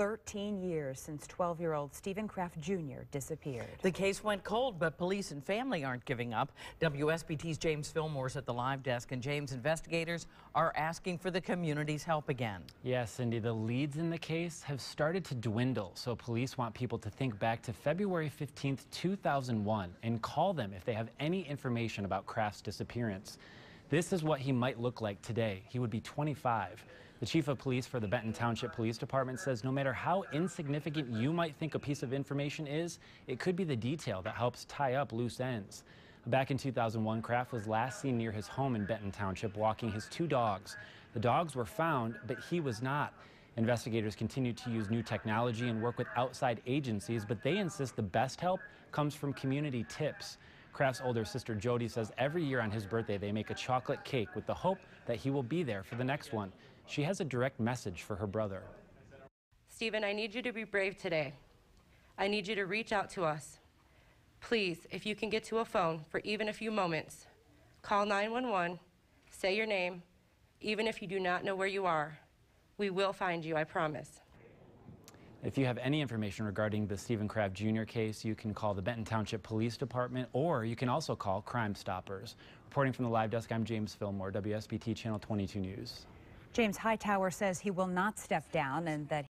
13 years since 12-year-old Stephen Kraft Jr. disappeared. The case went cold, but police and family aren't giving up. WSBT's James Fillmore's at the live desk, and James, investigators are asking for the community's help again. Yes, Cindy, the leads in the case have started to dwindle, so police want people to think back to February 15th, 2001, and call them if they have any information about Kraft's disappearance. This is what he might look like today. He would be 25. The chief of police for the Benton Township Police Department says no matter how insignificant you might think a piece of information is, it could be the detail that helps tie up loose ends. Back in 2001, Kraft was last seen near his home in Benton Township walking his two dogs. The dogs were found, but he was not. Investigators continue to use new technology and work with outside agencies, but they insist the best help comes from community tips. Kraft's older sister Jody says every year on his birthday they make a chocolate cake with the hope that he will be there for the next one. She has a direct message for her brother. Stephen, I need you to be brave today. I need you to reach out to us. Please, if you can get to a phone for even a few moments, call 911, say your name, even if you do not know where you are. We will find you, I promise. If you have any information regarding the Stephen Kraft Jr. case, you can call the Benton Township Police Department, or you can also call Crime Stoppers. Reporting from the live desk, I'm James Fillmore, WSBT Channel 22 News. James Hightower says he will not step down and that